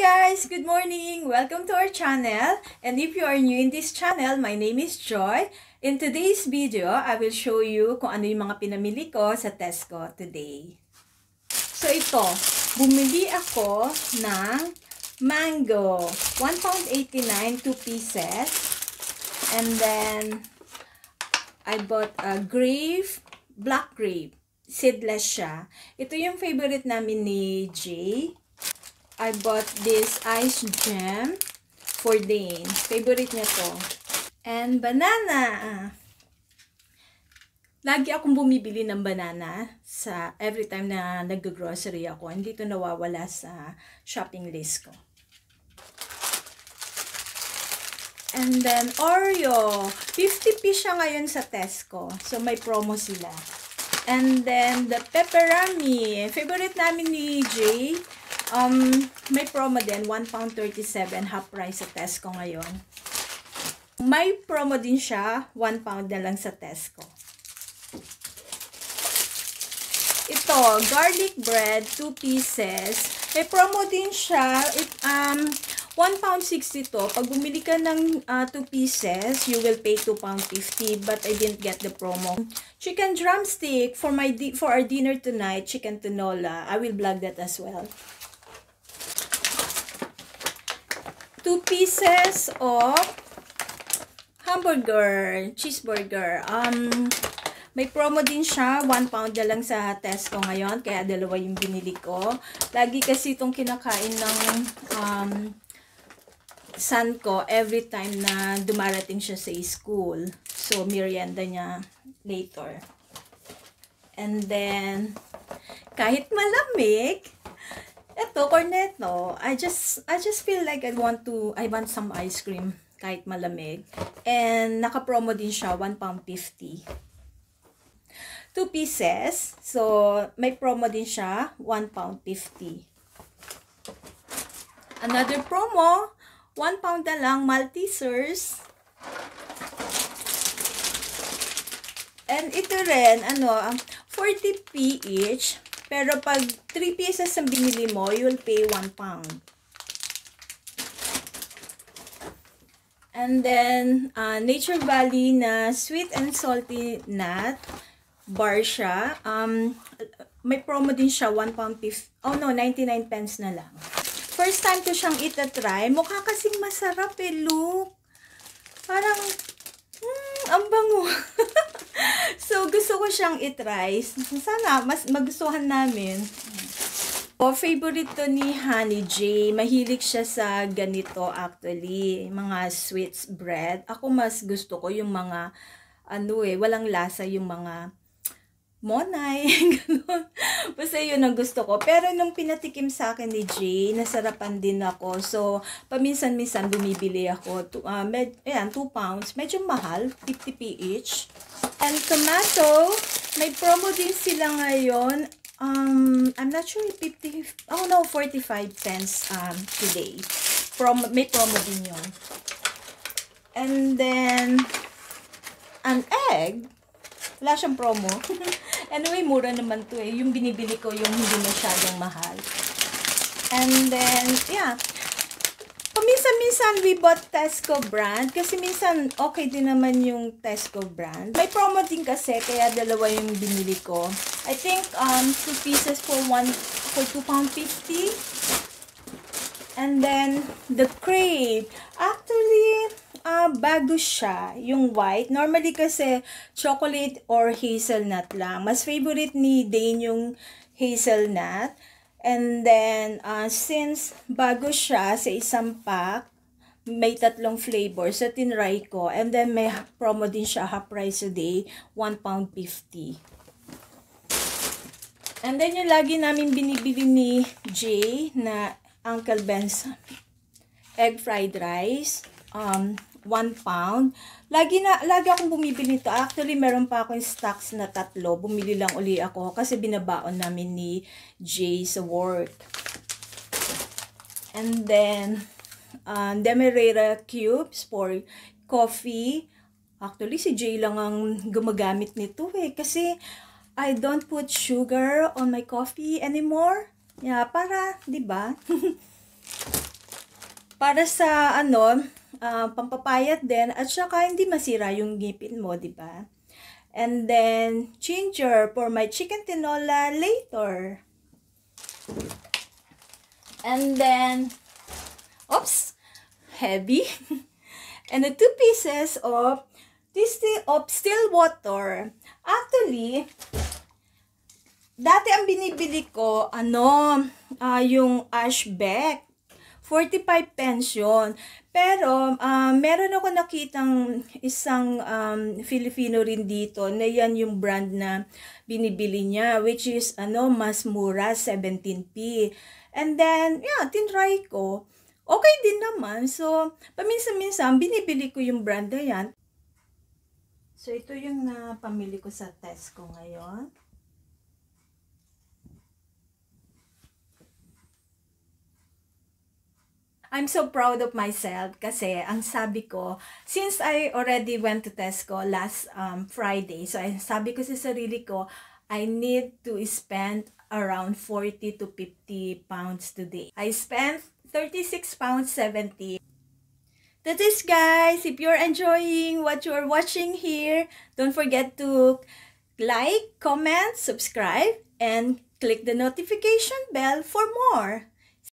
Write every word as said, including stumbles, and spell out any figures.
guys! Good morning! Welcome to our channel, and if you are new in this channel, my name is Joy. In today's video, I will show you kung ano yung mga pinamili ko sa Tesco today. So ito, bumili ako ng mango, one pound eighty-nine, two pieces, and then I bought a grape, black grape, seedless siya. Ito yung favorite namin ni Jay. I bought this ice gem for Dane. Favorite niya to. And banana. Lagi akong bumibili ng banana sa every time na nag-grocery ako. Hindi to nawawala sa shopping list ko. And then Oreo. fifty pesos siya ngayon sa Tesco. So may promo sila. And then the pepperami. Favorite namin ni Jay. Um, may promo din, one pound thirty-seven, half price sa Tesco ngayon. May promo din siya, one pound na lang sa Tesco. Ito, garlic bread, two pieces. May promo din siya, it, um, one pound sixty to. Pag bumili ka ng uh, two pieces, you will pay two pound fifty, but I didn't get the promo. Chicken drumstick for, my di for our dinner tonight, chicken tinola. I will vlog that as well. Two pieces of hamburger, cheeseburger. Um, may promo din siya. One pound na lang sa Tesco ngayon. Kaya dalawa yung binili ko. Lagi kasi itong kinakain ng um, son ko every time na dumarating siya sa school. So, merienda niya later. And then, kahit malamig, eto, Cornetto. I just I just feel like I want to I want some ice cream kahit malamig. And naka-promo din siya, one pound fifty. Two pieces. So may promo din siya, one pound fifty. Another promo, one pound na lang, Maltesers. And ito rin, ano, forty pesos each. Pero pag three pieces ang binili mo, you'll pay one pound. And then, uh, Nature Valley na sweet and salty nut bar siya. Um, may promo din siya, one pound fifty. Oh no, ninety-nine pence na lang. First time ko siyang itatry. Mukha kasing masarap eh, look. Parang, hmm, ang bango. So, gusto ko siyang itry. Sana, mas magustuhan namin. O, favorite to ni Honey J. Mahilig siya sa ganito, actually. Mga sweets bread. Ako, mas gusto ko yung mga, ano eh, walang lasa yung mga monay. Basta yun ang gusto ko. Pero nung pinatikim sa akin ni Jay, nasarapan din ako. So, paminsan-minsan bumibili ako. To, uh, med, ayan, two pounds. Medyo mahal. fifty pesos. And tomato, may promo din sila ngayon. Um, I'm not sure fifty, oh no, forty-five pence um, today. Promo, may promo din yun. And then, an egg. Wala siyang promo. Anyway, mura naman to eh. Yung binibili ko, yung hindi masyadong mahal. And then, yeah. Paminsan-minsan, we bought Tesco brand. Kasi minsan, okay din naman yung Tesco brand. May promo din kasi, kaya dalawa yung binili ko. I think, um, two pieces for one, for two pound fifty. And then, the crepe. Actually, Uh, bago siya, yung white. Normally kasi chocolate or hazelnut lang. Mas favorite ni Dane yung hazelnut. And then, uh, since bago siya sa isang pack, may tatlong flavors. So, tinry ko. And then, may promo din siya, half price today, one pound fifty. And then, yung lagi namin binibili ni Jay na Uncle Ben's egg fried rice. Um, one pound. Lagi na, lagi akong bumibili nito. Actually, meron pa akong stocks na tatlo. Bumili lang uli ako kasi binabaon namin ni Jay sa work. And then, um, Demerara cubes for coffee. Actually, si Jay lang ang gumagamit nito eh. Kasi, I don't put sugar on my coffee anymore. Yeah, para, diba? Para sa ano, uh, pampapayat din at saka hindi masira yung ngipin mo, di ba? And then ginger for my chicken tinola later. And then oops, heavy. And the two pieces of Distill of still water. Actually, dati ang binibili ko, ano, uh, yung Ashbeck. forty-five pence yun. Pero, uh, meron ako nakitang isang um, Filipino rin dito na yan yung brand na binibili niya, which is, ano, mas mura, seventeen p. And then, yeah, tinry ko. Okay din naman. So, paminsan-minsan, binibili ko yung brand na yan. So, ito yung napamili ko sa Tesco ngayon. I'm so proud of myself kasi ang sabi ko, since I already went to Tesco last um, Friday, so ang sabi ko sa sarili ko, I need to spend around forty to fifty pounds today. I spent thirty-six pounds seventy. That is, guys, if you're enjoying what you're watching here, don't forget to like, comment, subscribe, and click the notification bell for more.